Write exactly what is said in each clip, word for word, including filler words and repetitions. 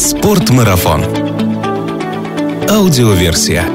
Спортмарафон. Аудиоверсия.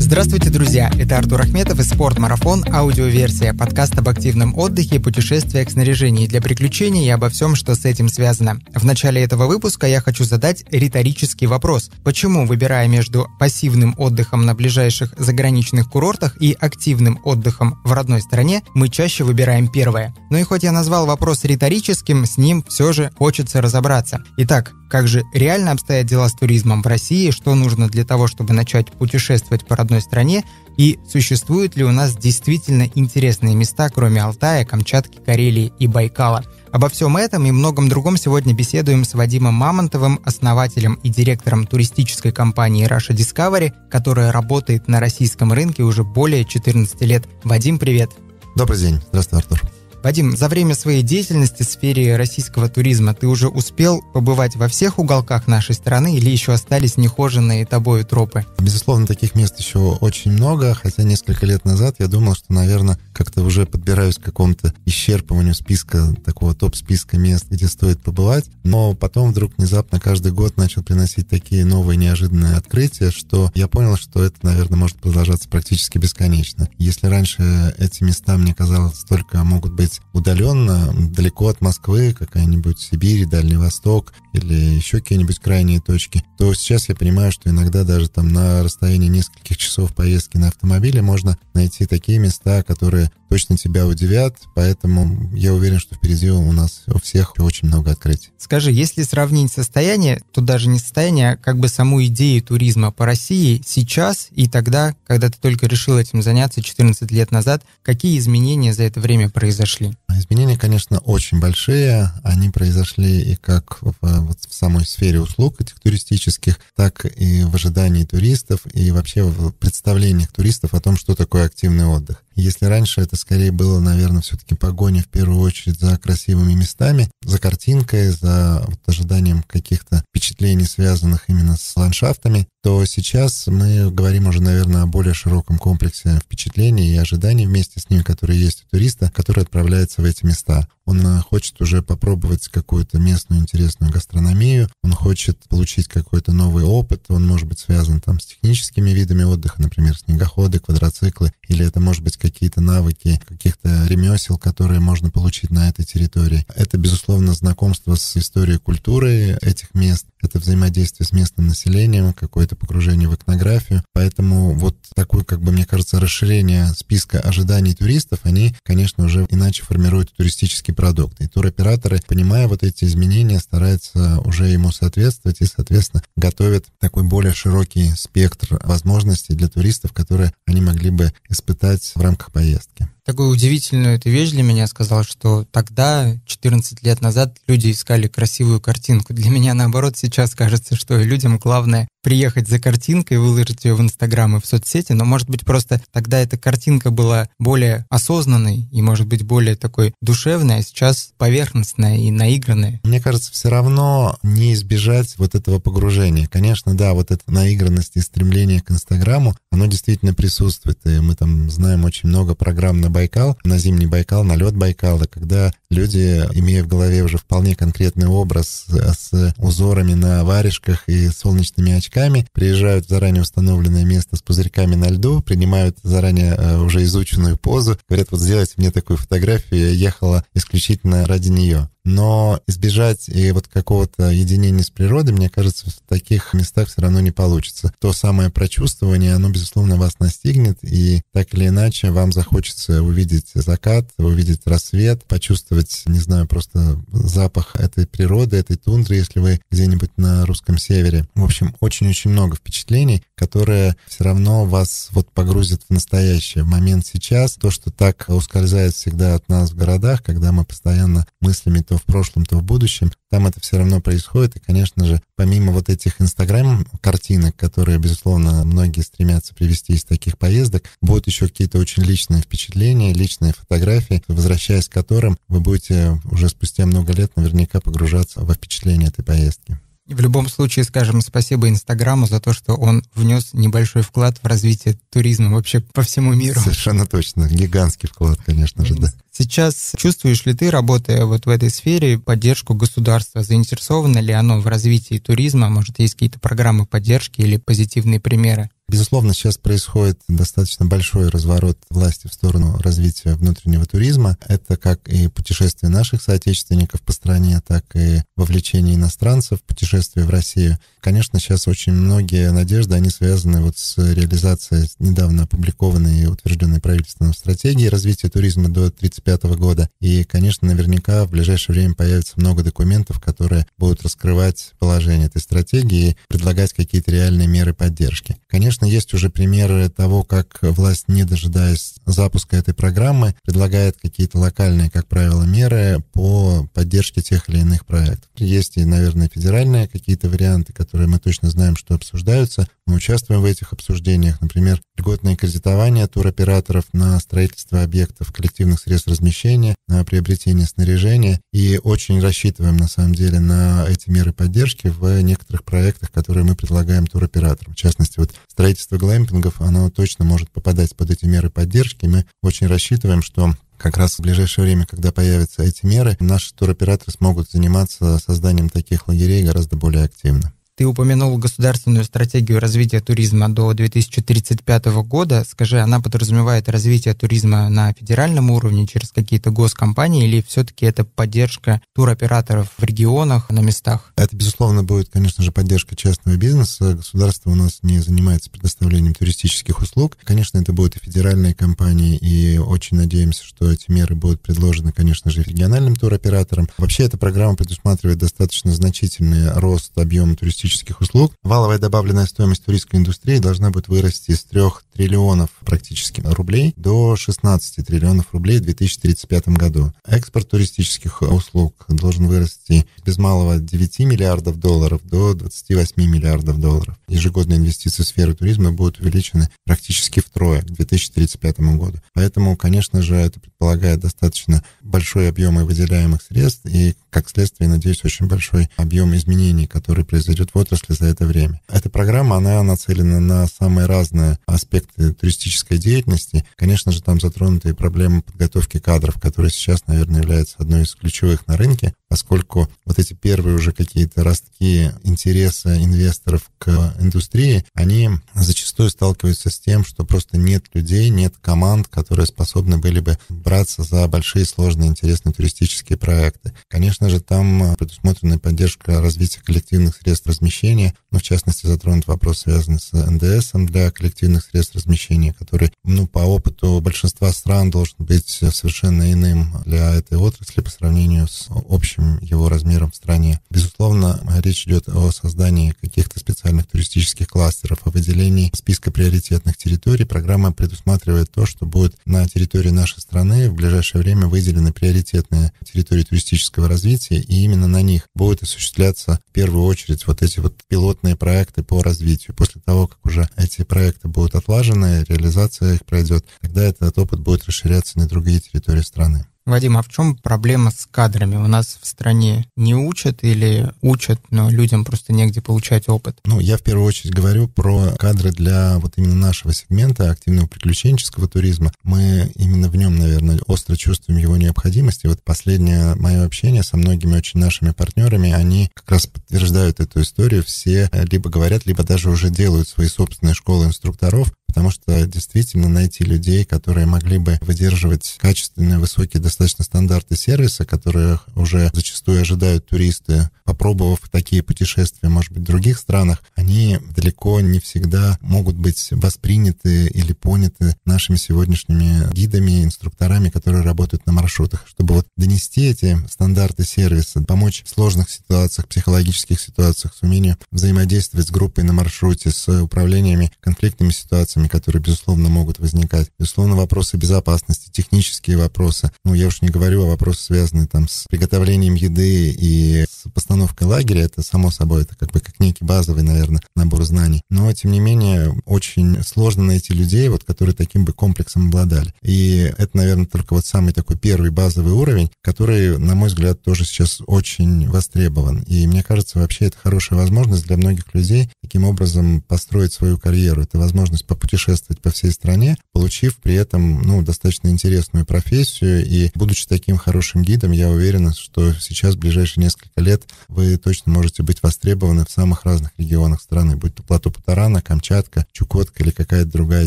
Здравствуйте, друзья! Это Артур Ахметов и Спортмарафон, аудиоверсия, подкаст об активном отдыхе и путешествиях, снаряжении для приключений и обо всем, что с этим связано. В начале этого выпуска я хочу задать риторический вопрос. Почему, выбирая между пассивным отдыхом на ближайших заграничных курортах и активным отдыхом в родной стране, мы чаще выбираем первое? Ну и хоть я назвал вопрос риторическим, с ним все же хочется разобраться. Итак, как же реально обстоят дела с туризмом в России, что нужно для того, чтобы начать путешествовать по родной стране, и существуют ли у нас действительно интересные места, кроме Алтая, Камчатки, Карелии и Байкала. Обо всем этом и многом другом сегодня беседуем с Вадимом Мамонтовым, основателем и директором туристической компании Russia Discovery, которая работает на российском рынке уже более четырнадцати лет. Вадим, привет! Добрый день! Здравствуй, Артур! Вадим, за время своей деятельности в сфере российского туризма ты уже успел побывать во всех уголках нашей страны или еще остались нехоженные тобою тропы? Безусловно, таких мест еще очень много, хотя несколько лет назад я думал, что, наверное, как-то уже подбираюсь к какому-то исчерпыванию списка, такого топ-списка мест, где стоит побывать, но потом вдруг внезапно каждый год начал приносить такие новые неожиданные открытия, что я понял, что это, наверное, может продолжаться практически бесконечно. Если раньше эти места, мне казалось, только могут быть удаленно, далеко от Москвы, какая-нибудь Сибирь, Дальний Восток или еще какие-нибудь крайние точки, то сейчас я понимаю, что иногда даже там на расстоянии нескольких часов поездки на автомобиле можно найти такие места, которые точно тебя удивят, поэтому я уверен, что впереди у нас у всех очень много открытий. Скажи, если сравнить состояние, то даже не состояние, а как бы саму идею туризма по России сейчас и тогда, когда ты только решил этим заняться четырнадцать лет назад, какие изменения за это время произошли? Изменения, конечно, очень большие. Они произошли и как в, вот в самой сфере услуг этих туристических, так и в ожидании туристов, и вообще в представлениях туристов о том, что такое активный отдых. Если раньше это скорее было, наверное, все-таки погоня в первую очередь за красивыми местами, за картинкой, за вот ожиданием каких-то впечатлений, связанных именно с ландшафтами, то сейчас мы говорим уже, наверное, о более широком комплексе впечатлений и ожиданий вместе с ними, которые есть у туриста, который отправляется в эти места. Он хочет уже попробовать какую-то местную интересную гастрономию, он хочет получить какой-то новый опыт, он может быть связан там с техническими видами отдыха, например, снегоходы, квадроциклы, или это может быть какие-то навыки, каких-то ремесел, которые можно получить на этой территории. Это, безусловно, знакомство с историей культуры этих мест, это взаимодействие с местным населением, какое-то погружение в этнографию. Поэтому вот такое, как бы, мне кажется, расширение списка ожиданий туристов, они, конечно, уже иначе формируют туристический продукты. И туроператоры, понимая вот эти изменения, стараются уже ему соответствовать и, соответственно, готовят такой более широкий спектр возможностей для туристов, которые они могли бы испытать в рамках поездки. Такую удивительную ты вещь для меня сказал, что тогда, четырнадцать лет назад, люди искали красивую картинку. Для меня, наоборот, сейчас кажется, что людям главное приехать за картинкой, выложить ее в Инстаграм и в соцсети, но, может быть, просто тогда эта картинка была более осознанной и, может быть, более такой душевной, а сейчас поверхностная и наигранная. Мне кажется, все равно не избежать вот этого погружения. Конечно, да, вот эта наигранность и стремление к Инстаграму, оно действительно присутствует, и мы там знаем очень много программ на Байкал, на зимний Байкал, на лед Байкала, когда люди, имея в голове уже вполне конкретный образ с узорами на варежках и солнечными очками, приезжают в заранее установленное место с пузырьками на льду, принимают заранее уже изученную позу, говорят, вот сделайте мне такую фотографию, я ехала исключительно ради нее. Но избежать и вот какого-то единения с природой, мне кажется, в таких местах все равно не получится. То самое прочувствование, оно, безусловно, вас настигнет, и так или иначе вам захочется увидеть закат, увидеть рассвет, почувствовать, не знаю, просто запах этой природы, этой тундры, если вы где-нибудь на русском севере. В общем, очень-очень много впечатлений, которые все равно вас вот погрузят в настоящее, в момент сейчас. То, что так ускользает всегда от нас в городах, когда мы постоянно мыслями то в прошлом, то в будущем, там это все равно происходит. И, конечно же, помимо вот этих инстаграм-картинок, которые, безусловно, многие стремятся привести из таких поездок, будут еще какие-то очень личные впечатления, личные фотографии, возвращаясь к которым, вы будете уже спустя много лет наверняка погружаться во впечатления этой поездки. В любом случае, скажем спасибо Инстаграму за то, что он внес небольшой вклад в развитие туризма вообще по всему миру. Совершенно точно. Гигантский вклад, конечно же, да. Сейчас чувствуешь ли ты, работая вот в этой сфере, поддержку государства? Заинтересовано ли оно в развитии туризма? Может, есть какие-то программы поддержки или позитивные примеры? Безусловно, сейчас происходит достаточно большой разворот власти в сторону развития внутреннего туризма. Это как и путешествие наших соотечественников по стране, так и вовлечение иностранцев в путешествие в Россию. Конечно, сейчас очень многие надежды, они связаны вот с реализацией недавно опубликованной и утвержденной правительственной стратегии развития туризма до тридцать пятого года. И, конечно, наверняка в ближайшее время появится много документов, которые будут раскрывать положение этой стратегии и предлагать какие-то реальные меры поддержки. Конечно, есть уже примеры того, как власть, не дожидаясь запуска этой программы, предлагает какие-то локальные, как правило, меры по поддержке тех или иных проектов. Есть и, наверное, федеральные какие-то варианты, которые мы точно знаем, что обсуждаются. Мы участвуем в этих обсуждениях. Например, льготное кредитование туроператоров на строительство объектов коллективных средств размещения, на приобретение снаряжения. И очень рассчитываем, на самом деле, на эти меры поддержки в некоторых проектах, которые мы предлагаем туроператорам. В частности, вот строительство Строительство глэмпингов, оно точно может попадать под эти меры поддержки. Мы очень рассчитываем, что как раз в ближайшее время, когда появятся эти меры, наши туроператоры смогут заниматься созданием таких лагерей гораздо более активно. Ты упомянул государственную стратегию развития туризма до две тысячи тридцать пятого года. Скажи, она подразумевает развитие туризма на федеральном уровне через какие-то госкомпании или все-таки это поддержка туроператоров в регионах, на местах? Это, безусловно, будет, конечно же, поддержка частного бизнеса. Государство у нас не занимается предоставлением туристических услуг. Конечно, это будут и федеральные компании, и очень надеемся, что эти меры будут предложены, конечно же, региональным туроператорам. Вообще, эта программа предусматривает достаточно значительный рост объема туристических услуг. Валовая добавленная стоимость туристской индустрии должна будет вырасти с трёх триллионов практически рублей до шестнадцати триллионов рублей в две тысячи тридцать пятом году. Экспорт туристических услуг должен вырасти без малого девяти миллиардов долларов до двадцати восьми миллиардов долларов. Ежегодные инвестиции в сферу туризма будут увеличены практически втрое к две тысячи тридцать пятому году. Поэтому, конечно же, это предполагает достаточно большой объем выделяемых средств и, как следствие, надеюсь, очень большой объем изменений, который произойдет в отрасли за это время. Эта программа, она нацелена на самые разные аспекты туристической деятельности. Конечно же, там затронуты и проблемы подготовки кадров, которые сейчас, наверное, являются одной из ключевых на рынке, поскольку вот эти первые уже какие-то ростки интереса инвесторов к индустрии, они зачастую сталкиваются с тем, что просто нет людей, нет команд, которые способны были бы браться за большие, сложные, интересные туристические проекты. Конечно же, там предусмотрена поддержка развития коллективных средств размещения, но в частности затронут вопрос, связанный с эн дэ эсом для коллективных средств размещения, который, ну, по опыту большинства стран должен быть совершенно иным для этой отрасли по сравнению с общим его размером в стране. Безусловно, речь идет о создании каких-то специальных туристических кластеров, о выделении списка приоритетных территорий. Программа предусматривает то, что будет на территории нашей страны в ближайшее время выделены приоритетные территории туристического развития, и именно на них будет осуществляться в первую очередь вот эти вот пилотные проекты по развитию. После того, как уже эти проекты будут отлажены, реализация их пройдет, тогда этот опыт будет расширяться на другие территории страны. Вадим, а в чем проблема с кадрами? У нас в стране не учат или учат, но людям просто негде получать опыт? Ну, я в первую очередь говорю про кадры для вот именно нашего сегмента, активного приключенческого туризма. Мы именно в нем, наверное, остро чувствуем его необходимость. И вот последнее мое общение со многими очень нашими партнерами, они как раз подтверждают эту историю. Все либо говорят, либо даже уже делают свои собственные школы инструкторов, потому что действительно найти людей, которые могли бы выдерживать качественные, высокие, достаточно стандарты сервиса, которые уже зачастую ожидают туристы, попробовав такие путешествия, может быть, в других странах, они далеко не всегда могут быть восприняты или поняты нашими сегодняшними гидами, инструкторами, которые работают на маршрутах. Чтобы вот донести эти стандарты сервиса, помочь в сложных ситуациях, психологических ситуациях, с умением взаимодействовать с группой на маршруте, с управлениями конфликтными ситуациями, которые, безусловно, могут возникать. Безусловно, вопросы безопасности, технические вопросы. Ну, я я уж не говорю о вопросах, связанных там с приготовлением еды и с постановкой лагеря. Это само собой, это как бы как некий базовый, наверное, набор знаний. Но, тем не менее, очень сложно найти людей, вот, которые таким бы комплексом обладали. И это, наверное, только вот самый такой первый базовый уровень, который, на мой взгляд, тоже сейчас очень востребован. И мне кажется, вообще это хорошая возможность для многих людей таким образом построить свою карьеру. Это возможность попутешествовать по всей стране, получив при этом, ну, достаточно интересную профессию. И будучи таким хорошим гидом, я уверен, что сейчас, в ближайшие несколько лет, вы точно можете быть востребованы в самых разных регионах страны, будь то Плато Путорана, Камчатка, Чукотка или какая-то другая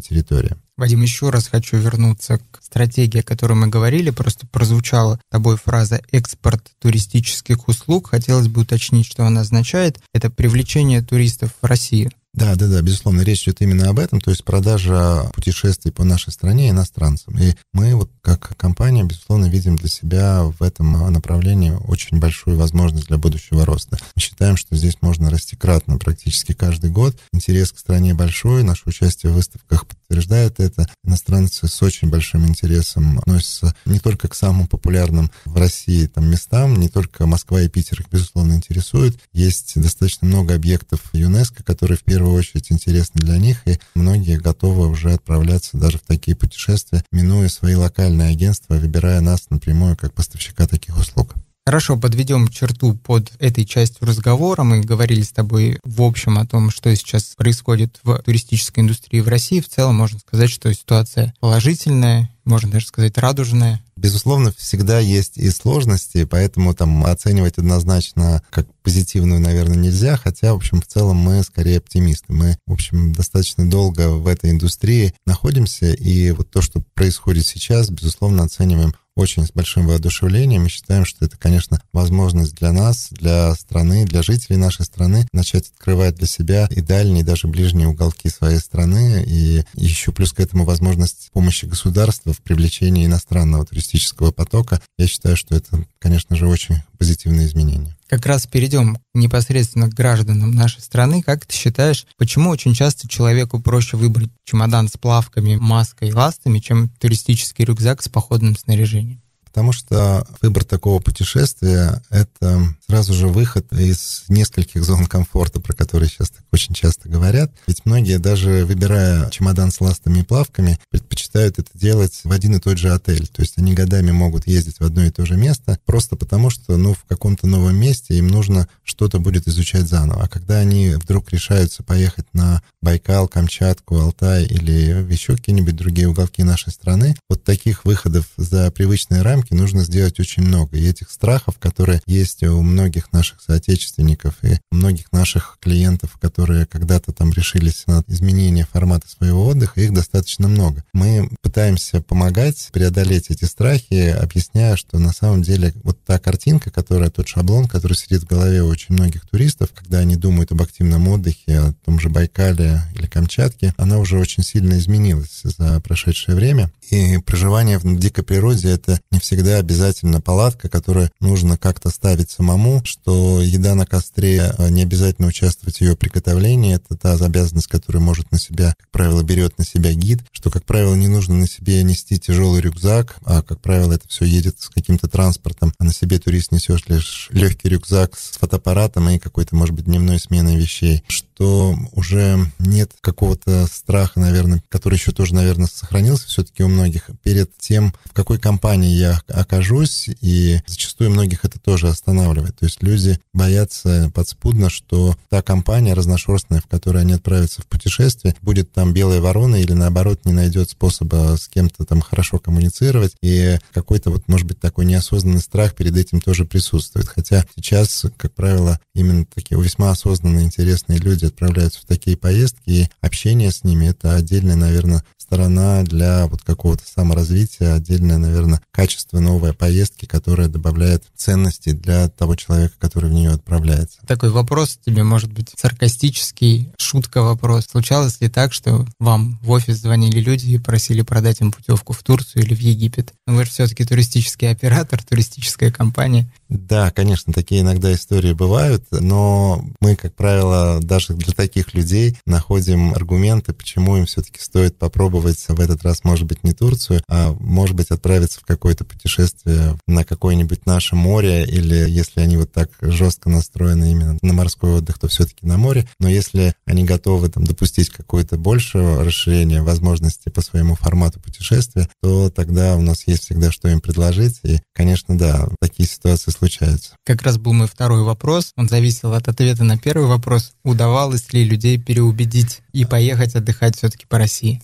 территория. Вадим, еще раз хочу вернуться к стратегии, о которой мы говорили. Просто прозвучала тобой фраза «экспорт туристических услуг». Хотелось бы уточнить, что она означает. Это привлечение туристов в Россию. Да, да, да, безусловно, речь идет именно об этом, то есть продажа путешествий по нашей стране иностранцам. И мы вот как компания, безусловно, видим для себя в этом направлении очень большую возможность для будущего роста. Мы считаем, что здесь можно расти кратно практически каждый год. Интерес к стране большой, наше участие в выставках подтверждает это. Иностранцы с очень большим интересом относятся не только к самым популярным в России там местам, не только Москва и Питер их, безусловно, интересуют. Есть достаточно много объектов ЮНЕСКО, которые в первую В первую очередь интересны для них, и многие готовы уже отправляться даже в такие путешествия, минуя свои локальные агентства, выбирая нас напрямую как поставщика таких услуг. Хорошо, подведем черту под этой частью разговора. Мы говорили с тобой в общем о том, что сейчас происходит в туристической индустрии в России. В целом можно сказать, что ситуация положительная, можно даже сказать радужная. Безусловно, всегда есть и сложности, поэтому там оценивать однозначно как позитивную, наверное, нельзя, хотя, в общем, в целом мы скорее оптимисты. Мы, в общем, достаточно долго в этой индустрии находимся, и вот то, что происходит сейчас, безусловно, оцениваем очень с большим воодушевлением. Мы считаем, что это, конечно, возможность для нас, для страны, для жителей нашей страны начать открывать для себя и дальние, и даже ближние уголки своей страны. И еще плюс к этому возможность помощи государства в привлечении иностранного туристического потока. Я считаю, что это, конечно же, очень позитивные изменения. Как раз перейдем непосредственно к гражданам нашей страны. Как ты считаешь, почему очень часто человеку проще выбрать чемодан с плавками, маской и ластами, чем туристический рюкзак с походным снаряжением? Потому что выбор такого путешествия — это сразу же выход из нескольких зон комфорта, про которые сейчас так очень часто говорят. Ведь многие, даже выбирая чемодан с ластами и плавками, предпочитают это делать в один и тот же отель. То есть они годами могут ездить в одно и то же место просто потому, что ну, в каком-то новом месте им нужно что-то будет изучать заново. А когда они вдруг решаются поехать на Байкал, Камчатку, Алтай или еще какие-нибудь другие уголки нашей страны, вот таких выходов за привычные рамки нужно сделать очень много. И этих страхов, которые есть у многих наших соотечественников и многих наших клиентов, которые когда-то там решились на изменение формата своего отдыха, их достаточно много. Мы пытаемся помогать преодолеть эти страхи, объясняя, что на самом деле вот та картинка, которая, тот шаблон, который сидит в голове у очень многих туристов, когда они думают об активном отдыхе, о том же Байкале или Камчатке, она уже очень сильно изменилась за прошедшее время. И проживание в дикой природе — это не все всегда обязательно палатка, которую нужно как-то ставить самому, что еда на костре, не обязательно участвовать в ее приготовлении, это та обязанность, которую может на себя, как правило, берет на себя гид, что, как правило, не нужно на себе нести тяжелый рюкзак, а, как правило, это все едет с каким-то транспортом, а на себе турист несет лишь легкий рюкзак с фотоаппаратом и какой-то, может быть, дневной сменой вещей, что уже нет какого-то страха, наверное, который еще тоже, наверное, сохранился все-таки у многих перед тем, в какой компании я окажусь, и зачастую многих это тоже останавливает. То есть люди боятся подспудно, что та компания разношерстная, в которой они отправятся в путешествие, будет там белой вороной или, наоборот, не найдет способа с кем-то там хорошо коммуницировать, и какой-то вот, может быть, такой неосознанный страх перед этим тоже присутствует. Хотя сейчас, как правило, именно такие весьма осознанные, интересные люди отправляются в такие поездки, и общение с ними — это отдельная, наверное, сторона для вот какого-то саморазвития, отдельное, наверное, качество новой поездки, которая добавляет ценности для того человека, который в нее отправляется. Такой вопрос тебе, может быть, саркастический, шутка-вопрос. Случалось ли так, что вам в офис звонили люди и просили продать им путевку в Турцию или в Египет? Но вы же все-таки туристический оператор, туристическая компания. Да, конечно, такие иногда истории бывают, но мы, как правило, даже для таких людей находим аргументы, почему им все-таки стоит попробовать в этот раз, может быть, не Турцию, а, может быть, отправиться в какое-то путешествие на какое-нибудь наше море, или если они вот так жестко настроены именно на морской отдых, то все-таки на море. Но если они готовы там допустить какое-то большее расширение возможностей по своему формату путешествия, то тогда у нас есть всегда что им предложить. И, конечно, да, такие ситуации случаются. Как раз был мой второй вопрос. Он зависел от ответа на первый вопрос. Удавалось ли людей переубедить и поехать отдыхать все-таки по России?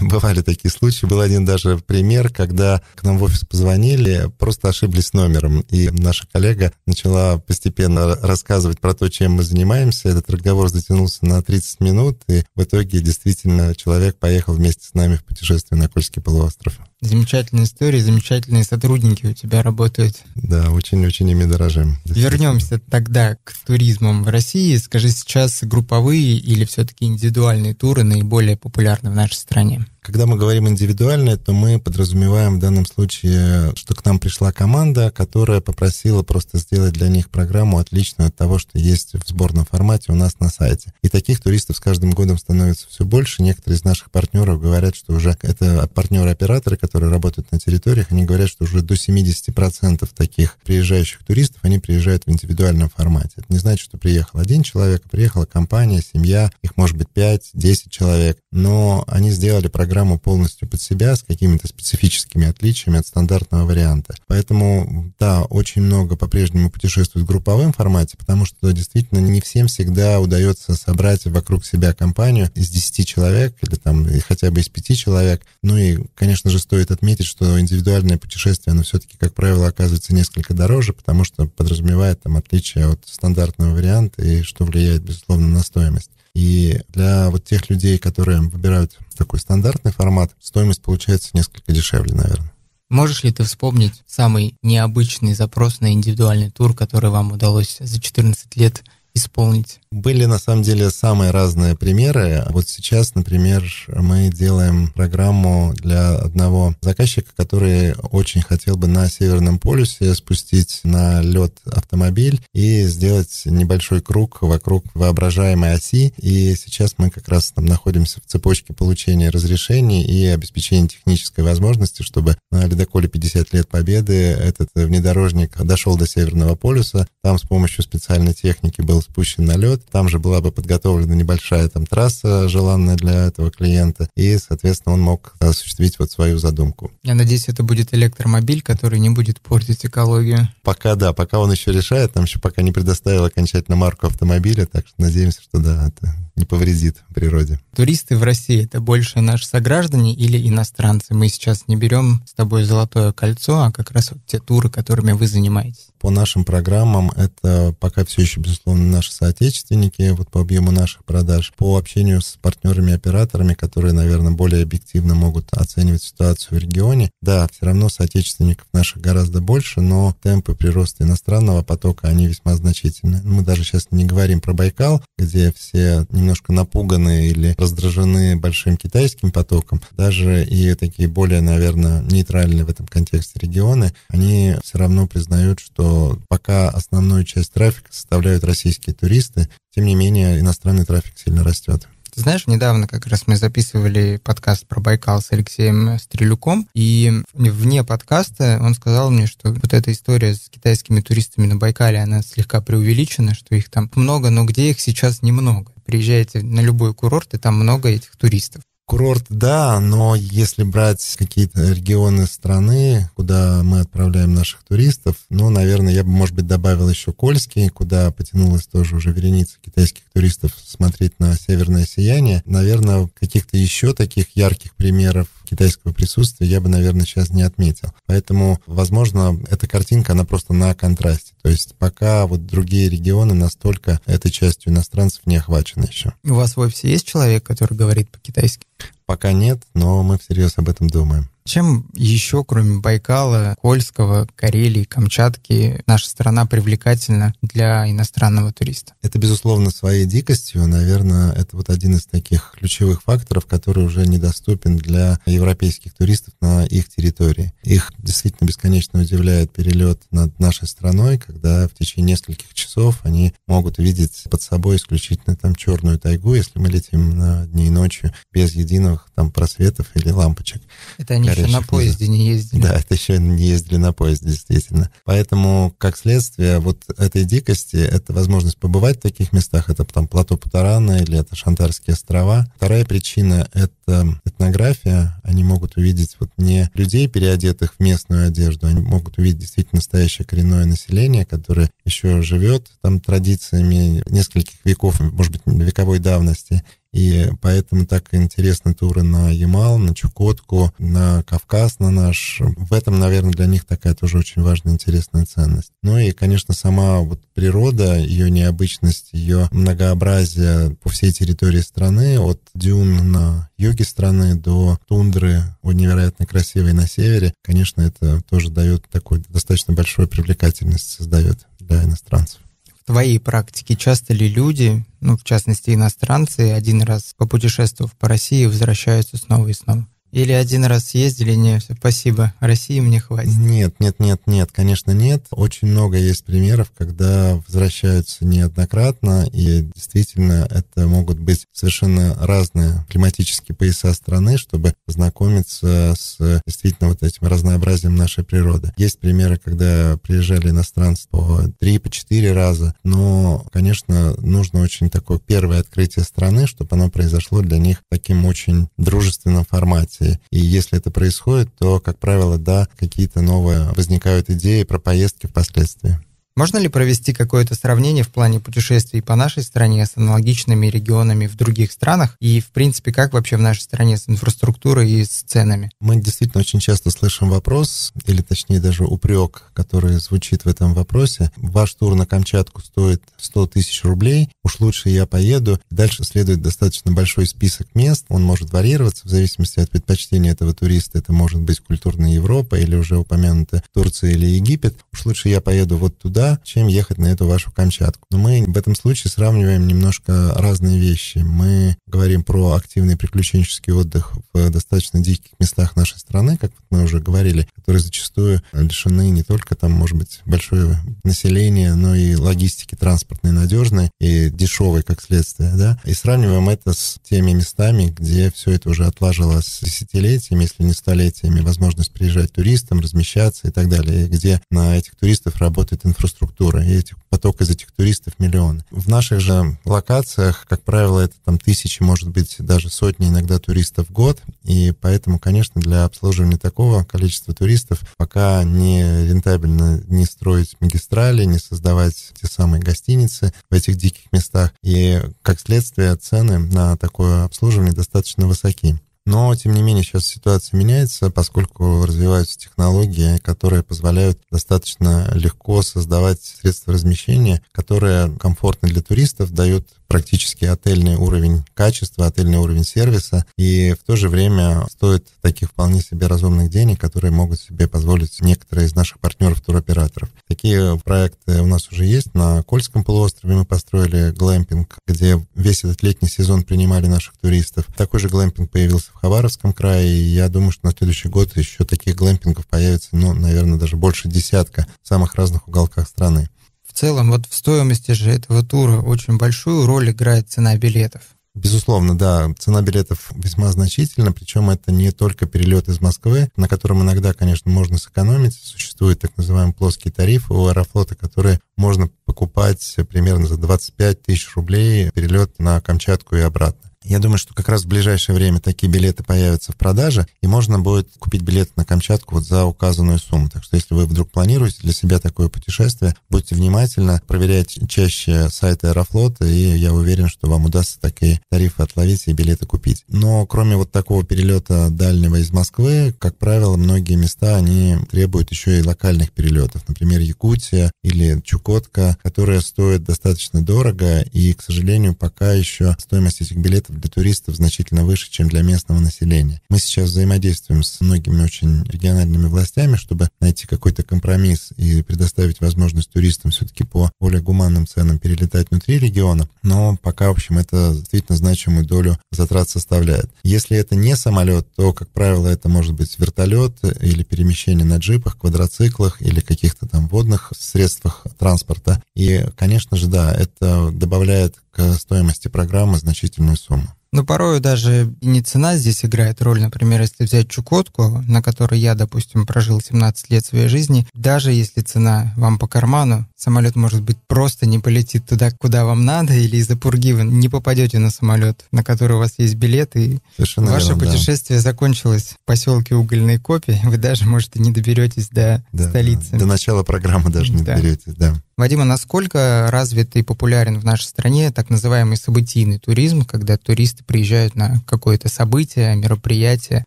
Бывали такие случаи. Был один даже пример, когда к нам в офис позвонили, просто ошиблись номером. И наша коллега начала постепенно рассказывать про то, чем мы занимаемся. Этот разговор затянулся на тридцать минут, и в итоге действительно человек поехал вместе с нами в путешествие на Кольский полуостров. Замечательные истории, замечательные сотрудники у тебя работают. Да, очень-очень ими дорожим. Вернемся тогда к туризмам в России. Скажи, сейчас групповые или все-таки индивидуальные туры наиболее популярны в нашей стране? Когда мы говорим индивидуально, то мы подразумеваем в данном случае, что к нам пришла команда, которая попросила просто сделать для них программу, отличную от того, что есть в сборном формате у нас на сайте. И таких туристов с каждым годом становится все больше. Некоторые из наших партнеров говорят, что уже это партнеры-операторы, которые работают на территориях, они говорят, что уже до семьдесят процентов таких приезжающих туристов, они приезжают в индивидуальном формате. Это не значит, что приехал один человек, а приехала компания, семья, их может быть пять-десять человек. Но они сделали программу полностью под себя, с какими-то специфическими отличиями от стандартного варианта. Поэтому, да, очень много по-прежнему путешествует в групповом формате, потому что действительно не всем всегда удается собрать вокруг себя компанию из десяти человек или там хотя бы из пяти человек. Ну и, конечно же, стоит отметить, что индивидуальное путешествие, оно все-таки, как правило, оказывается несколько дороже, потому что подразумевает там отличие от стандартного варианта и что влияет, безусловно, на стоимость. И для вот тех людей, которые выбирают такой стандартный формат, стоимость получается несколько дешевле, наверное. Можешь ли ты вспомнить самый необычный запрос на индивидуальный тур, который вам удалось за четырнадцать лет исполнить? Были, на самом деле, самые разные примеры. Вот сейчас, например, мы делаем программу для одного заказчика, который очень хотел бы на Северном полюсе спустить на лед автомобиль и сделать небольшой круг вокруг воображаемой оси. И сейчас мы как раз там находимся в цепочке получения разрешений и обеспечения технической возможности, чтобы на ледоколе пятьдесят лет Победы этот внедорожник дошел до Северного полюса. Там с помощью специальной техники был спущен на лед, там же была бы подготовлена небольшая там трасса, желанная для этого клиента, и, соответственно, он мог осуществить вот свою задумку. Я надеюсь, это будет электромобиль, который не будет портить экологию. Пока да, пока он еще решает, нам еще пока не предоставил окончательно марку автомобиля, так что надеемся, что да, это не повредит природе. Туристы в России — это больше наши сограждане или иностранцы? Мы сейчас не берем с тобой золотое кольцо, а как раз вот те туры, которыми вы занимаетесь. По нашим программам это пока все еще, безусловно, наши соотечественники, вот по объему наших продаж. По общению с партнерами-операторами, которые, наверное, более объективно могут оценивать ситуацию в регионе, да, все равно соотечественников наших гораздо больше, но темпы прироста иностранного потока, они весьма значительны. Мы даже сейчас не говорим про Байкал, где все немножко напуганы или раздражены большим китайским потоком. Даже и такие более, наверное, нейтральные в этом контексте регионы, они все равно признают, что пока основную часть трафика составляют российские туристы, тем не менее иностранный трафик сильно растет. Ты знаешь, недавно как раз мы записывали подкаст про Байкал с Алексеем Стрелюком, и вне подкаста он сказал мне, что вот эта история с китайскими туристами на Байкале, она слегка преувеличена, что их там много, но где их сейчас немного. Приезжаете на любой курорт, и там много этих туристов. Курорт, да, но если брать какие-то регионы страны, куда мы отправляем наших туристов, ну, наверное, я бы, может быть, добавил еще Кольский, куда потянулась тоже уже вереница китайских туристов смотреть на северное сияние. Наверное, каких-то еще таких ярких примеров китайского присутствия я бы, наверное, сейчас не отметил. Поэтому, возможно, эта картинка, она просто на контрасте. То есть пока вот другие регионы настолько этой частью иностранцев не охвачены еще. У вас в офисе есть человек, который говорит по-китайски? Пока нет, но мы всерьез об этом думаем. Чем еще, кроме Байкала, Кольского, Карелии, Камчатки, наша страна привлекательна для иностранного туриста? Это, безусловно, своей дикостью. Наверное, это вот один из таких ключевых факторов, который уже недоступен для европейских туристов на их территории. Их действительно бесконечно удивляет перелет над нашей страной, когда в течение нескольких часов они могут видеть под собой исключительно там черную тайгу, если мы летим на дни и ночью, без единых там просветов или лампочек. Это они еще на поезде не ездили. Да, это еще не ездили на поезде, действительно. Поэтому, как следствие, вот этой дикости, это возможность побывать в таких местах, это там плато Путорана или это Шантарские острова. Вторая причина — это этнография. Они могут увидеть вот не людей, переодетых в местную одежду, они могут увидеть действительно настоящее коренное население, которое еще живет там традициями нескольких веков, может быть, вековой давности. И поэтому так интересны туры на Ямал, на Чукотку, на Кавказ, на наш. В этом, наверное, для них такая тоже очень важная, интересная ценность. Ну и, конечно, сама вот природа, ее необычность, ее многообразие по всей территории страны, от дюн на юге страны до тундры, невероятно красивой на севере, конечно, это тоже дает такую достаточно большую привлекательность, создает для иностранцев. В твоей практике часто ли люди, ну, в частности, иностранцы, один раз попутешествовав по России, возвращаются снова и снова? Или один раз съездили, не, все, спасибо, России мне хватит? Нет, нет, нет, нет, конечно, нет. Очень много есть примеров, когда возвращаются неоднократно, и действительно это могут быть совершенно разные климатические пояса страны, чтобы познакомиться с действительно вот этим разнообразием нашей природы. Есть примеры, когда приезжали иностранцы по три, по четыре раза, но, конечно, нужно очень такое первое открытие страны, чтобы оно произошло для них в таким очень дружественном формате. И если это происходит, то, как правило, да, какие-то новые возникают идеи про поездки впоследствии. Можно ли провести какое-то сравнение в плане путешествий по нашей стране с аналогичными регионами в других странах? И, в принципе, как вообще в нашей стране с инфраструктурой и с ценами? Мы действительно очень часто слышим вопрос, или точнее даже упрек, который звучит в этом вопросе. Ваш тур на Камчатку стоит сто тысяч рублей, уж лучше я поеду. Дальше следует достаточно большой список мест, он может варьироваться в зависимости от предпочтения этого туриста. Это может быть культурная Европа или уже упомянутая Турция или Египет. Уж лучше я поеду вот туда, чем ехать на эту вашу Камчатку. Но мы в этом случае сравниваем немножко разные вещи. Мы говорим про активный приключенческий отдых в достаточно диких местах нашей страны, как мы уже говорили, которые зачастую лишены не только там, может быть, большое население, но и логистики транспортной, надежной и дешевой, как следствие, да. И сравниваем это с теми местами, где все это уже отлаживалось десятилетиями, если не столетиями, возможность приезжать туристам, размещаться и так далее, где на этих туристов работает инфраструктура, структура, и этих, поток из этих туристов миллионы. В наших же локациях, как правило, это там тысячи, может быть, даже сотни иногда туристов в год, и поэтому, конечно, для обслуживания такого количества туристов пока не рентабельно не строить магистрали, не создавать те самые гостиницы в этих диких местах, и, как следствие, цены на такое обслуживание достаточно высоки. Но, тем не менее, сейчас ситуация меняется, поскольку развиваются технологии, которые позволяют достаточно легко создавать средства размещения, которые комфортны для туристов, дают практически отельный уровень качества, отельный уровень сервиса, и в то же время стоит таких вполне себе разумных денег, которые могут себе позволить некоторые из наших партнеров, туроператоров. Такие проекты у нас уже есть. На Кольском полуострове мы построили глэмпинг, где весь этот летний сезон принимали наших туристов. Такой же глэмпинг появился в Хабаровском крае, и я думаю, что на следующий год еще таких глэмпингов появится, ну, наверное, даже больше десятка в самых разных уголках страны. В целом, вот в стоимости же этого тура очень большую роль играет цена билетов. Безусловно, да, цена билетов весьма значительна, причем это не только перелет из Москвы, на котором иногда, конечно, можно сэкономить. Существуют так называемые плоские тарифы у Аэрофлота, которые можно покупать примерно за двадцать пять тысяч рублей перелет на Камчатку и обратно. Я думаю, что как раз в ближайшее время такие билеты появятся в продаже, и можно будет купить билеты на Камчатку вот за указанную сумму. Так что если вы вдруг планируете для себя такое путешествие, будьте внимательны, проверяйте чаще сайты Аэрофлота, и я уверен, что вам удастся такие тарифы отловить и билеты купить. Но кроме вот такого перелета дальнего из Москвы, как правило, многие места, они требуют еще и локальных перелетов. Например, Якутия или Чукотка, которые стоят достаточно дорого, и, к сожалению, пока еще стоимость этих билетов для туристов значительно выше, чем для местного населения. Мы сейчас взаимодействуем с многими очень региональными властями, чтобы найти какой-то компромисс и предоставить возможность туристам все-таки по более гуманным ценам перелетать внутри региона, но пока, в общем, это действительно значимую долю затрат составляет. Если это не самолет, то, как правило, это может быть вертолет или перемещение на джипах, квадроциклах или каких-то там водных средствах транспорта. И, конечно же, да, это добавляет к стоимости программы значительную сумму. Но порою даже не цена здесь играет роль. Например, если взять Чукотку, на которой я, допустим, прожил семнадцать лет своей жизни, даже если цена вам по карману, самолет, может быть, просто не полетит туда, куда вам надо, или из-за пурги вы не попадете на самолет, на который у вас есть билет, и совершенно ваше верно, путешествие да. закончилось в поселке Угольной Копии, вы даже, может, и не доберетесь до да, столицы. Да, до начала программы даже не да. доберетесь, да. Вадим, а насколько развит и популярен в нашей стране так называемый событийный туризм, когда туристы приезжают на какое-то событие, мероприятие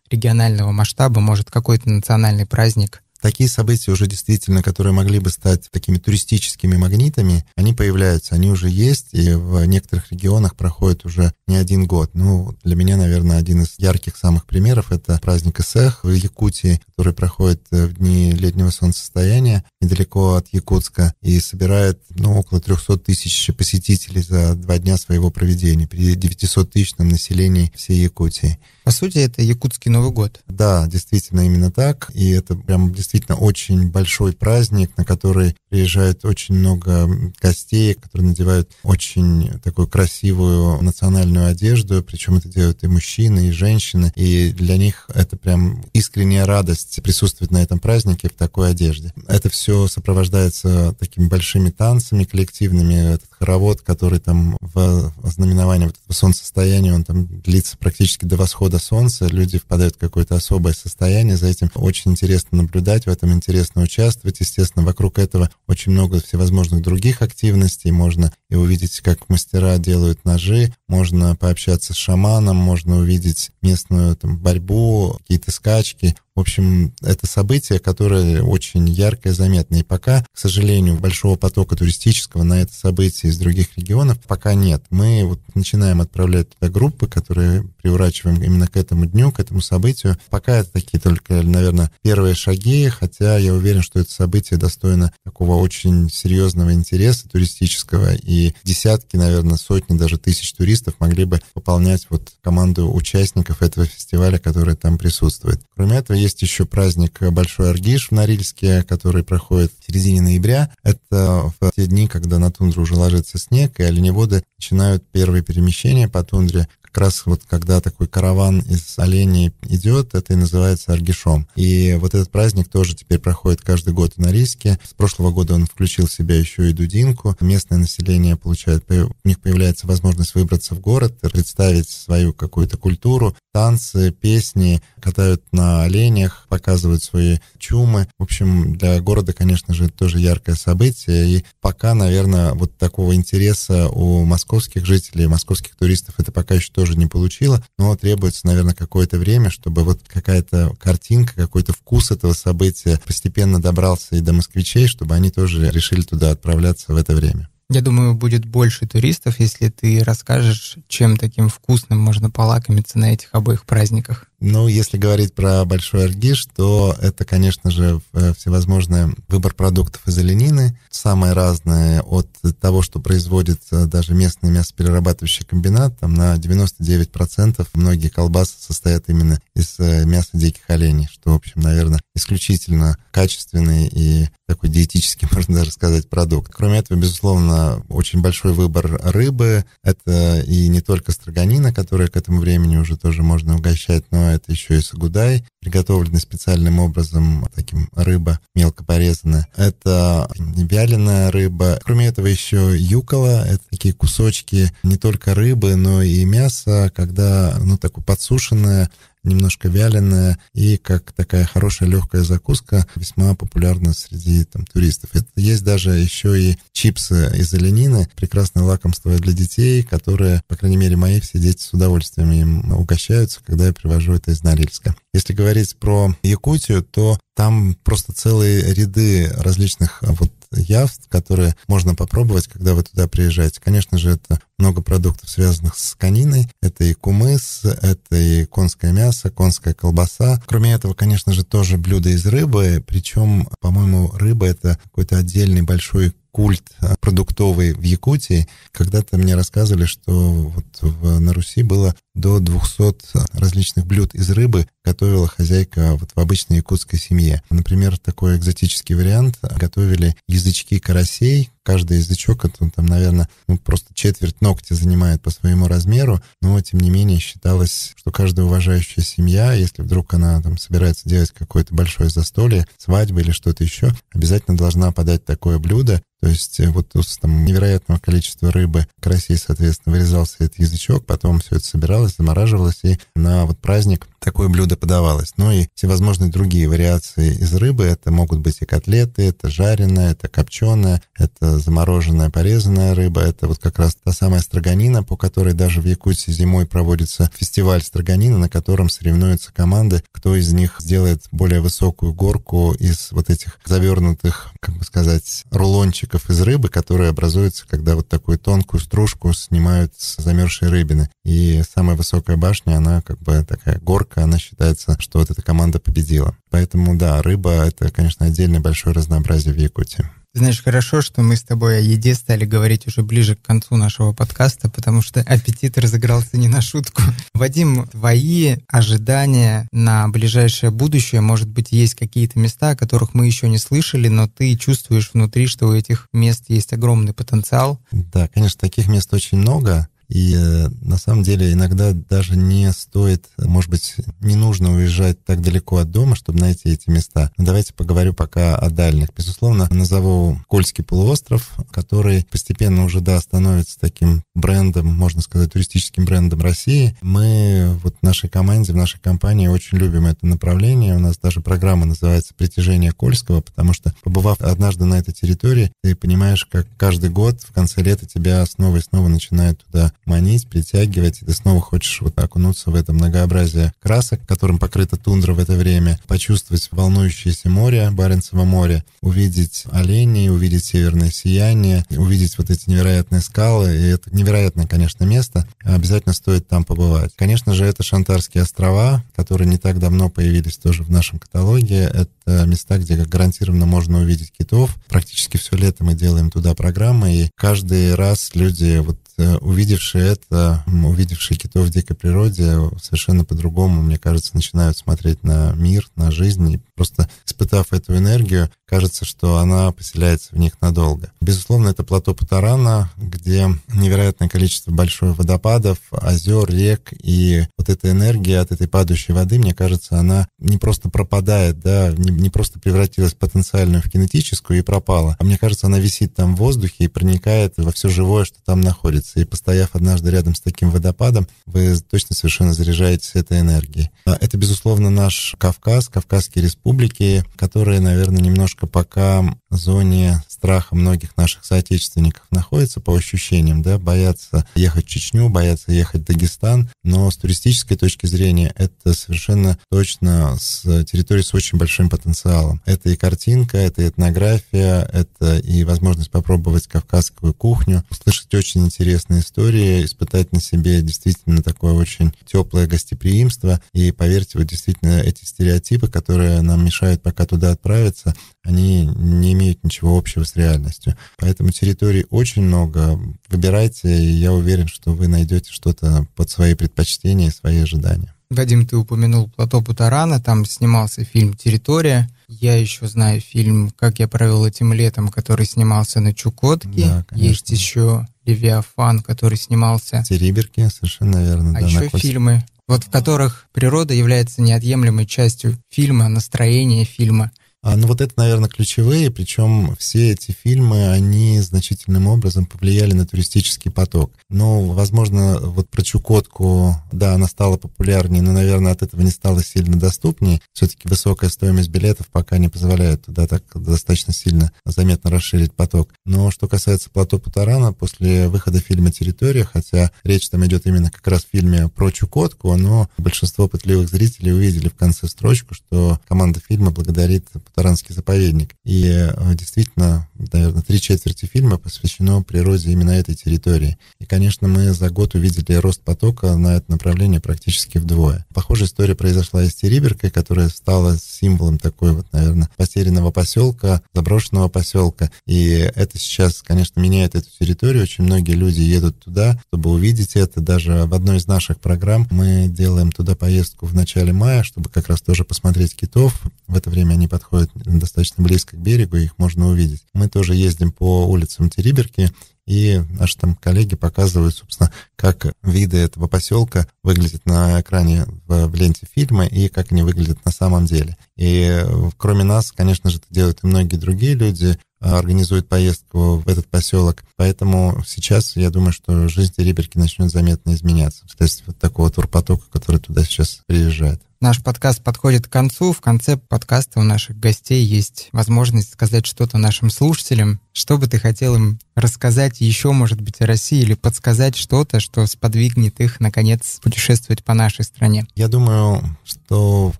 регионального масштаба, может, какой-то национальный праздник? Такие события уже действительно, которые могли бы стать такими туристическими магнитами, они появляются, они уже есть, и в некоторых регионах проходит уже не один год. Ну, для меня, наверное, один из ярких самых примеров — это праздник Эсэх в Якутии, который проходит в дни летнего солнцестояния недалеко от Якутска и собирает, ну, около трёхсот тысяч посетителей за два дня своего проведения при девятисоттысячном населении всей Якутии. По сути, это якутский Новый год. Да, действительно, именно так, и это прям действительно Действительно очень большой праздник, на который приезжает очень много гостей, которые надевают очень такую красивую национальную одежду, причем это делают и мужчины, и женщины, и для них это прям искренняя радость присутствовать на этом празднике в такой одежде. Это все сопровождается такими большими танцами коллективными, этот хоровод, который там в знаменовании вот этого солнцестояния, он там длится практически до восхода солнца, люди впадают в какое-то особое состояние, за этим очень интересно наблюдать, в этом интересно участвовать. Естественно, вокруг этого очень много всевозможных других активностей. Можно и увидеть, как мастера делают ножи, можно пообщаться с шаманом, можно увидеть местную там борьбу, какие-то скачки. В общем, это событие, которое очень яркое, заметное. И пока, к сожалению, большого потока туристического на это событие из других регионов пока нет. Мы вот начинаем отправлять туда группы, которые приурачиваем именно к этому дню, к этому событию. Пока это такие только, наверное, первые шаги, хотя я уверен, что это событие достойно такого очень серьезного интереса туристического. И десятки, наверное, сотни, даже тысяч туристов могли бы пополнять вот команду участников этого фестиваля, которые там присутствуют. Кроме этого, есть еще праздник Большой Аргиш в Норильске, который проходит в середине ноября. Это в те дни, когда на тундру уже ложится снег, и оленеводы начинают первые перемещения по тундре. Как раз вот когда такой караван из оленей идет, это и называется Аргишом. И вот этот праздник тоже теперь проходит каждый год в Норильске. С прошлого года он включил в себя еще и Дудинку. Местное население получает, у них появляется возможность выбраться в город, представить свою какую-то культуру, танцы, песни, катают на оленях, показывают свои чумы. В общем, для города, конечно же, это тоже яркое событие. И пока, наверное, вот такого интереса у московских жителей, московских туристов это пока еще тоже не получила, но требуется, наверное, какое-то время, чтобы вот какая-то картинка, какой-то вкус этого события постепенно добрался и до москвичей, чтобы они тоже решили туда отправляться в это время. Я думаю, будет больше туристов, если ты расскажешь, чем таким вкусным можно полакомиться на этих обоих праздниках. Ну, если говорить про Большой Аргиш, то это, конечно же, всевозможный выбор продуктов из оленины, самое разное от того, что производит даже местный мясоперерабатывающий комбинат, там на девяносто девять процентов многие колбасы состоят именно из мяса диких оленей, что, в общем, наверное, исключительно качественный и такой диетический, можно даже сказать, продукт. Кроме этого, безусловно, очень большой выбор рыбы, это и не только строганина, которую к этому времени уже тоже можно угощать, но это еще и сагудай, приготовленный специальным образом, таким рыба, мелко порезанная. Это вяленая рыба. Кроме этого еще юкола, это такие кусочки не только рыбы, но и мяса, когда, ну, такое подсушенное, немножко вяленая и как такая хорошая легкая закуска, весьма популярна среди там туристов. Это есть даже еще и чипсы из оленины, прекрасное лакомство для детей, которые, по крайней мере, мои все дети с удовольствием им угощаются, когда я привожу это из Норильска. Если говорить про Якутию, то там просто целые ряды различных вот явств, которые можно попробовать, когда вы туда приезжаете. Конечно же, это много продуктов, связанных с кониной. Это и кумыс, это и конское мясо, конская колбаса. Кроме этого, конечно же, тоже блюда из рыбы. Причем, по-моему, рыба — это какой-то отдельный большой культ продуктовый в Якутии. Когда-то мне рассказывали, что вот в, на Руси было до двухсот различных блюд из рыбы, готовила хозяйка вот в обычной якутской семье. Например, такой экзотический вариант. Готовили язычки карасей. Каждый язычок, это там, наверное, ну, просто четверть ногтя занимает по своему размеру, но, тем не менее, считалось, что каждая уважающая семья, если вдруг она там собирается делать какое-то большое застолье, свадьбу или что-то еще, обязательно должна подать такое блюдо. То есть вот из там невероятного количества рыбы, карасей, соответственно, вырезался этот язычок, потом все это собиралось, замораживалось, и на вот праздник такое блюдо подавалось. Ну и всевозможные другие вариации из рыбы, это могут быть и котлеты, это жареная, это копченая, это замороженная, порезанная рыба, это вот как раз та самая строганина, по которой даже в Якутии зимой проводится фестиваль строганина, на котором соревнуются команды, кто из них сделает более высокую горку из вот этих завернутых, как бы сказать, рулончиков из рыбы, которые образуются, когда вот такую тонкую стружку снимают с замерзшей рыбины. И самая высокая башня, она как бы такая горка, она считается, что вот эта команда победила. Поэтому да, рыба — это, конечно, отдельное большое разнообразие в Якутии. Ты знаешь, хорошо, что мы с тобой о еде стали говорить уже ближе к концу нашего подкаста, потому что аппетит разыгрался не на шутку. Вадим, твои ожидания на ближайшее будущее? Может быть, есть какие-то места, о которых мы еще не слышали, но ты чувствуешь внутри, что у этих мест есть огромный потенциал? Да, конечно, таких мест очень много. И на самом деле иногда даже не стоит, может быть, не нужно уезжать так далеко от дома, чтобы найти эти места. Но давайте поговорю пока о дальних. Безусловно, назову Кольский полуостров, который постепенно уже, да, становится таким брендом, можно сказать, туристическим брендом России. Мы вот в нашей команде, в нашей компании очень любим это направление. У нас даже программа называется «Притяжение Кольского», потому что, побывав однажды на этой территории, ты понимаешь, как каждый год в конце лета тебя снова и снова начинает туда манить, притягивать, и ты снова хочешь вот окунуться в это многообразие красок, которым покрыта тундра в это время, почувствовать волнующееся море, Баренцево море, увидеть оленей, увидеть северное сияние, увидеть вот эти невероятные скалы, и это невероятное, конечно, место, обязательно стоит там побывать. Конечно же, это Шантарские острова, которые не так давно появились тоже в нашем каталоге, это места, где гарантированно можно увидеть китов, практически все лето мы делаем туда программы, и каждый раз люди вот увидевшие это, увидевшие китов в дикой природе, совершенно по-другому, мне кажется, начинают смотреть на мир, на жизнь, и просто испытав эту энергию, кажется, что она поселяется в них надолго. Безусловно, это плато Путорана, где невероятное количество больших водопадов, озер, рек, и вот эта энергия от этой падающей воды, мне кажется, она не просто пропадает, да, не, не просто превратилась в потенциальную, в кинетическую и пропала, а мне кажется, она висит там в воздухе и проникает во все живое, что там находится. И постояв однажды рядом с таким водопадом, вы точно совершенно заряжаетесь этой энергией. Это, безусловно, наш Кавказ, Кавказские республики, которые, наверное, немножко пока в зоне страха многих наших соотечественников находятся по ощущениям, да, боятся ехать в Чечню, боятся ехать в Дагестан, но с туристической точки зрения это совершенно точно с территорией с очень большим потенциалом. Это и картинка, это и этнография, это и возможность попробовать кавказскую кухню, услышать очень интересные истории, испытать на себе действительно такое очень теплое гостеприимство. И поверьте, вот действительно эти стереотипы, которые нам мешают пока туда отправиться, они не имеют ничего общего с реальностью. Поэтому территорий очень много. Выбирайте, и я уверен, что вы найдете что-то под свои предпочтения и свои ожидания. Вадим, ты упомянул плато Путорана, там снимался фильм «Территория». Я еще знаю фильм «Как я провел этим летом», который снимался на Чукотке. Да, есть еще «Левиафан», который снимался... «Териберки», совершенно верно. А да, еще фильмы, вот в которых природа является неотъемлемой частью фильма, настроения фильма. А, ну вот это, наверное, ключевые, причем все эти фильмы, они значительным образом повлияли на туристический поток. Но, возможно, вот про Чукотку, да, она стала популярнее, но, наверное, от этого не стала сильно доступнее. Все-таки высокая стоимость билетов пока не позволяет туда так достаточно сильно, заметно расширить поток. Но что касается плато Путорана, после выхода фильма «Территория», хотя речь там идет именно как раз в фильме про Чукотку, но большинство пытливых зрителей увидели в конце строчку, что команда фильма благодарит Путоранский заповедник. И действительно, наверное, три четверти фильма посвящено природе именно этой территории. И, конечно, мы за год увидели рост потока на это направление практически вдвое. Похожая история произошла и с Териберкой, которая стала символом такой вот, наверное, потерянного поселка, заброшенного поселка. И это сейчас, конечно, меняет эту территорию. Очень многие люди едут туда, чтобы увидеть это. Даже в одной из наших программ мы делаем туда поездку в начале мая, чтобы как раз тоже посмотреть китов. В это время они подходят достаточно близко к берегу, их можно увидеть. Мы тоже ездим по улицам Териберки, и наши там коллеги показывают, собственно, как виды этого поселка выглядят на экране в ленте фильма и как они выглядят на самом деле. И кроме нас, конечно же, это делают и многие другие люди, организуют поездку в этот поселок. Поэтому сейчас, я думаю, что жизнь Териберки начнет заметно изменяться вследствие вот такого турпотока, который туда сейчас приезжает. Наш подкаст подходит к концу. В конце подкаста у наших гостей есть возможность сказать что-то нашим слушателям. Что бы ты хотел им рассказать еще, может быть, о России, или подсказать что-то, что сподвигнет их, наконец, путешествовать по нашей стране? Я думаю, что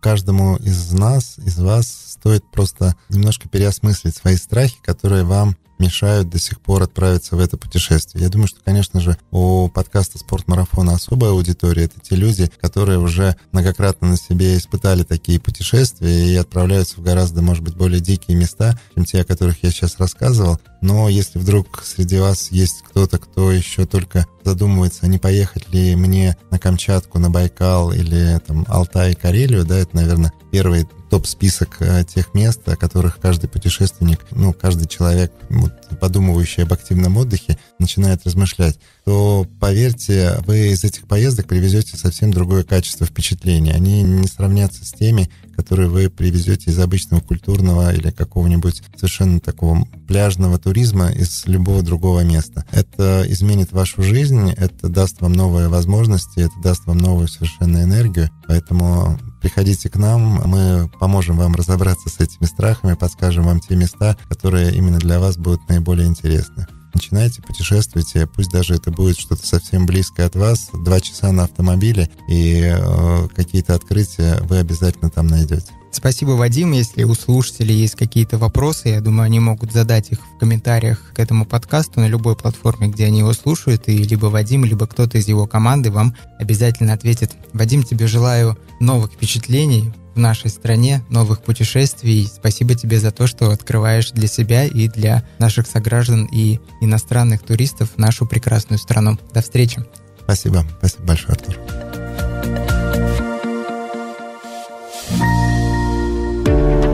каждому из нас, из вас, стоит просто немножко переосмыслить свои страхи, которые вам мешают до сих пор отправиться в это путешествие. Я думаю, что, конечно же, у подкаста «Спортмарафон» особая аудитория. Это те люди, которые уже многократно на себе испытали такие путешествия и отправляются в гораздо, может быть, более дикие места, чем те, о которых я сейчас рассказывал. Но если вдруг среди вас есть кто-то, кто еще только задумывается, не поехать ли мне на Камчатку, на Байкал или там Алтай, Карелию, да, это, наверное, первый топ-список тех мест, о которых каждый путешественник, ну, каждый человек, вот, подумывающий об активном отдыхе, начинает размышлять, то, поверьте, вы из этих поездок привезете совсем другое качество впечатлений. Они не сравнятся с теми, которые вы привезете из обычного культурного или какого-нибудь совершенно такого пляжного туризма из любого другого места. Это изменит вашу жизнь, это даст вам новые возможности, это даст вам новую совершенно энергию. Поэтому приходите к нам, мы поможем вам разобраться с этими страхами, подскажем вам те места, которые именно для вас будут наиболее интересны. Начинайте, путешествуйте, пусть даже это будет что-то совсем близкое от вас, два часа на автомобиле, и э, какие-то открытия вы обязательно там найдете. Спасибо, Вадим. Если у слушателей есть какие-то вопросы, я думаю, они могут задать их в комментариях к этому подкасту на любой платформе, где они его слушают, и либо Вадим, либо кто-то из его команды вам обязательно ответит. Вадим, тебе желаю новых впечатлений в нашей стране, новых путешествий. Спасибо тебе за то, что открываешь для себя и для наших сограждан и иностранных туристов нашу прекрасную страну. До встречи. Спасибо. Спасибо большое, Артур.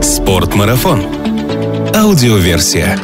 Спортмарафон. Аудиоверсия.